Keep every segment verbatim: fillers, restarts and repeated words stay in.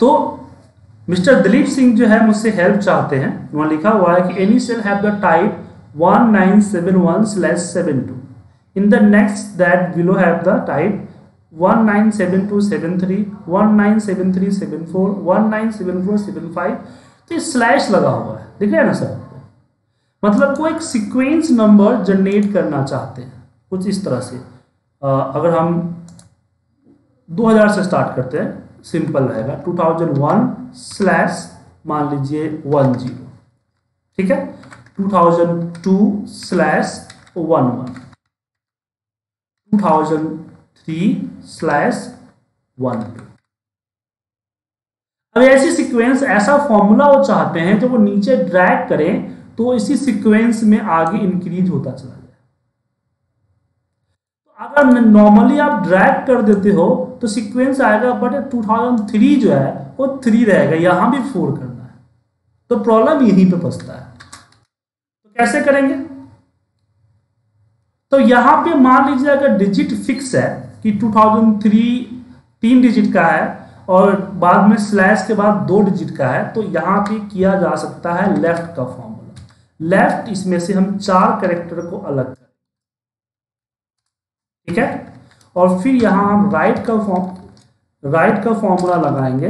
तो मिस्टर दिलीप सिंह जो है मुझसे हेल्प चाहते हैं। वहां लिखा हुआ है कि any cell have the type one nine seven one slash seven two, in the next that below have the type one nine seven two seven three, one nine seven three seven four, one nine seven four seven five. तो ये slash लगा हुआ है, दिख रहा है ना sir, मतलब को एक सीक्वेंस नंबर जनरेट करना चाहते हैं कुछ इस तरह से। आ, अगर हम दो हज़ार से स्टार्ट करते हैं सिंपल रहेगा, टू थाउज़ेंड वन स्लैश मान लीजिए वन जीरो, ठीक है, two thousand two slash one one, two thousand three slash one two. अब ऐसी सीक्वेंस, ऐसा फॉर्मूला वो चाहते हैं जो वो नीचे ड्रैग करें तो इसी सीक्वेंस में आगे इंक्रीज होता चला जाए। तो अगर नॉर्मली आप ड्रैग कर देते हो तो सीक्वेंस आएगा, बट टू थाउज़ेंड थ्री जो है वो थ्री रहेगा, यहां भी फोर करना है, तो प्रॉब्लम यहीं पे फंसता है। तो कैसे करेंगे? तो यहां पे मान लीजिए अगर डिजिट फिक्स है कि टू थाउज़ेंड थ्री तीन डिजिट का है और बाद में स्लैश के बाद दो डिजिट का है, तो यहां पे किया जा सकता है लेफ्ट का फॉर्मूला। लेफ्ट, इसमें से हम चार कैरेक्टर को अलग करें, ठीक है, और फिर यहां हम राइट का फॉर्म राइट का फॉर्मूला लगाएंगे।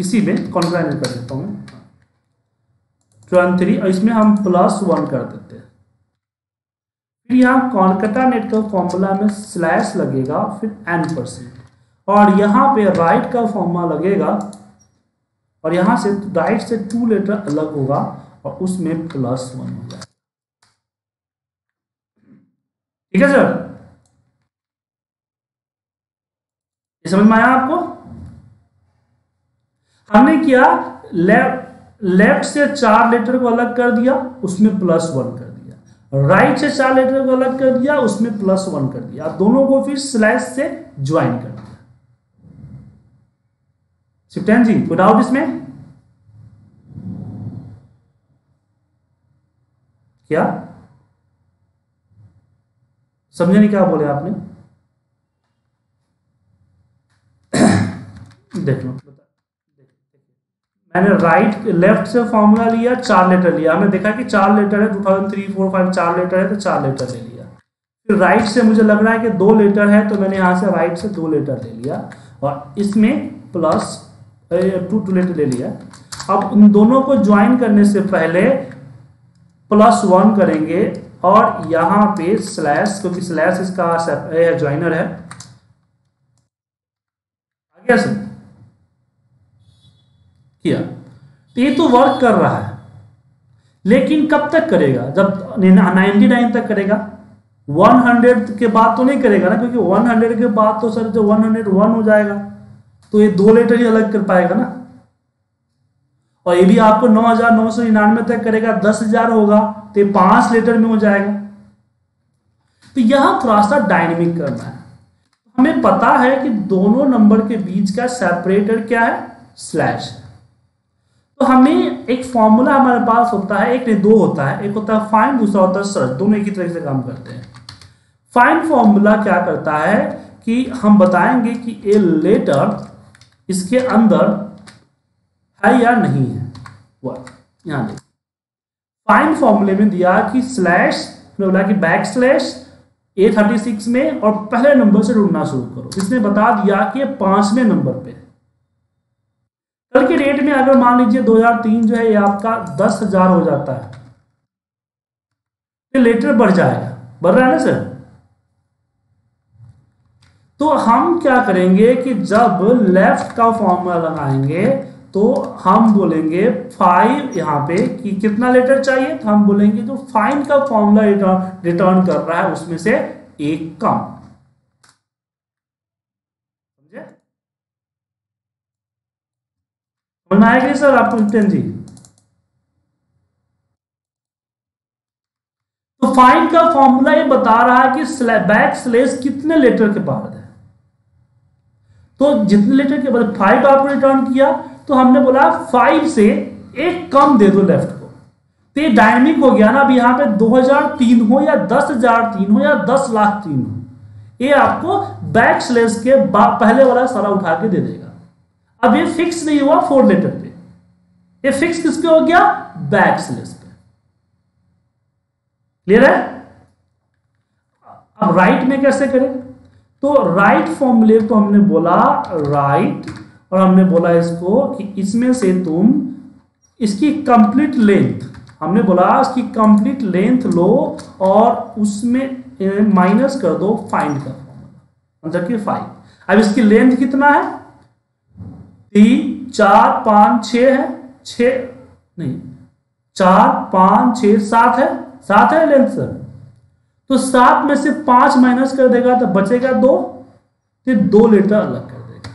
इसी में कॉन्ग्रेनेट कर देता हूँ टू थाउज़ेंड थ्री, और इसमें हम प्लस वन कर देते हैं। फिर यहाँ कॉन्कैटनेट का फॉर्मूला में स्लैश लगेगा, फिर एन परसेंट, और यहाँ पे राइट का फॉर्मूला लगेगा, और यहाँ से राइट से टू लेटर अलग होगा और उसमें प्लस वन हो जाएगा, ठीक है सर, ये समझ में आया आपको? हमने किया लेफ्ट लेफ्ट से चार लेटर को अलग कर दिया, उसमें प्लस वन कर दिया, राइट right से चार लेटर को अलग कर दिया, उसमें प्लस वन कर दिया, दोनों को फिर स्लैश से ज्वाइन कर दिया। शिवटैन जी कोई डाउट इसमें? क्या समझे नहीं क्या बोले आपने? देख लो, मैंने राइट लेफ्ट से फॉर्मूला लिया, चार लेटर लिया, हमने देखा कि चार लेटर है, two thousand three four five चार लेटर है, तो चार लेटर ले लिया। फिर राइट से मुझे लग रहा है कि दो लेटर है, तो मैंने यहाँ से राइट से दो लेटर ले लिया, और इसमें प्लस टू टू लेटर ले लिया। अब इन दोनों को ज्वाइन करने से पहले प्लस वन करेंगे, और यहाँ पे स्लैश, क्योंकि स्लैश इसका ज्वाइनर है। आगे सर किया, तो ये तो वर्क कर रहा है, लेकिन कब तक करेगा? जब निन्यानवे तक करेगा, सौ के बाद तो नहीं करेगा ना, क्योंकि सौ के बाद तो सर जो एक सौ एक हो जाएगा, तो ये दो लेटर ही अलग कर पाएगा ना, और ये भी आपको नौ हज़ार नौ सौ निन्यानवे तक करेगा, दस हज़ार होगा, तो ये पांच लेटर में हो जाएगा। तो यहां थोड़ा सा डायनेमिक करना है। हमें पता है कि दोनों नंबर के बीच का सेपरेटर क्या है, स्लैश। तो हमें एक फॉर्मूला हमारे पास होता है, एक नहीं दो होता है, एक होता है फाइंड, दूसरा होता है सर्च, दोनों एक ही तरह से काम करते हैं। फाइंड फॉर्मूला क्या करता है कि हम बताएंगे कि ए लेटर इसके अंदर है या नहीं है। वह यहाँ देखिए, फाइंड फॉर्मूले में दिया कि स्लैश, बोला कि back slash A thirty six में और पहले नंबर से ढूंढना शुरू करो। इसने बता दिया कि पांचवें नंबर पे है। कल के डेट में अगर मान लीजिए दो हज़ार तीन जो है ये आपका दस हज़ार हो जाता है, फिर लेटर बढ़ जाएगा, बढ़ रहा है ना सर। तो हम क्या करेंगे कि जब लेफ्ट का फॉर्मूला लगाएंगे तो हम बोलेंगे फाइव, यहाँ पे कि कितना लेटर चाहिए, तो हम बोलेंगे जो फाइंड का फॉर्मूला रिटर्न रिटर्न कर रहा है उसमें से एक कम। बनाएंगे सर आपको जी। तो फाइंड का फॉर्मूला ये बता रहा है कि बैक स्लैश कितने लेटर के बाद है, तो जितने लेटर के बाद फाइव आपने रिटर्न किया, तो हमने बोला फाइव से एक कम दे दो लेफ्ट को। तो ये डायनेमिक हो गया ना। अब यहाँ पे दो हज़ार तीन हो या दस हज़ार तीन हो या दस लाख तीन हो, ये आपको बैक स्लैश के पहले वाला सारा उठा के दे देगा। अब ये फिक्स नहीं हुआ फोर लेटर पे, ये फिक्स किस पे हो गया? बैक स्लैश पे। क्लियर है? अब राइट में कैसे करें? तो राइट फॉर्मूले को हमने बोला राइट, और हमने बोला इसको कि इसमें से तुम इसकी कंप्लीट लेंथ, हमने बोला इसकी कंप्लीट लेंथ लो और उसमें माइनस कर दो फाइंड का फॉर्मूला, मतलब कि फाइव। अब इसकी लेंथ कितना है? तीन चार पाँच छः है, छः नहीं चार पाँच छः सात है, सात है लेंथ सर। तो सात में से पाँच माइनस कर देगा तो बचेगा दो, फिर दो लेटर अलग कर देगा।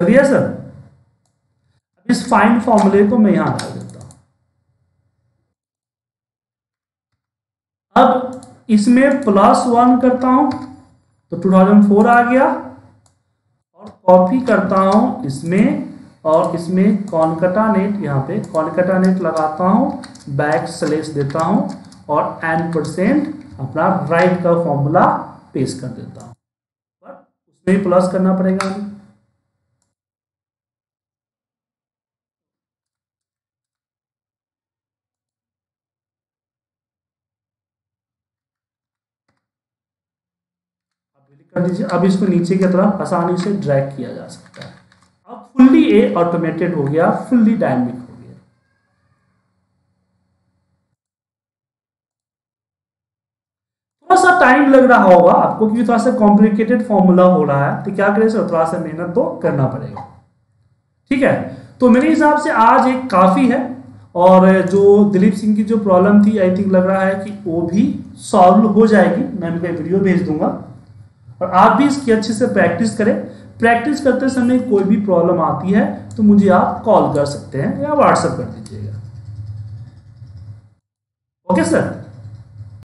कर दिया सर? अब इस फाइंड फॉर्मूले को मैं यहां डाल देता हूं। अब इसमें प्लस वन करता हूं तो टू थाउजेंड फोर आ गया, और कॉपी करता हूं इसमें और इसमें कॉनकटानेट, यहाँ पे कॉनकटानेट लगाता हूं, बैक स्लैश देता हूं और एन परसेंट अपना राइट का फॉर्मूला पेश कर देता हूं, पर उसमें प्लस करना पड़ेगा हमें। कर दीजिए। अब इसको नीचे की तरफ आसानी से ड्रैग किया जा सकता है। अब फुल्ली ए ऑटोमेटेड हो गया, फुल्ली डायनेमिक हो गया। थोड़ा सा टाइम लग रहा होगा आपको क्योंकि थोड़ा सा कॉम्प्लिकेटेड फॉर्मूला हो रहा है, तो क्या करें सर, थोड़ा सा मेहनत तो करना पड़ेगा। ठीक है, तो मेरे हिसाब से आज एक काफी है, और जो दिलीप सिंह की जो प्रॉब्लम थी आई थिंक लग रहा है कि वो भी सॉल्व हो जाएगी। मैं उनको वीडियो भेज दूंगा और आप भी इसकी अच्छे से प्रैक्टिस करें। प्रैक्टिस करते समय कोई भी प्रॉब्लम आती है तो मुझे आप कॉल कर सकते हैं या व्हाट्सएप कर दीजिएगा। Okay sir.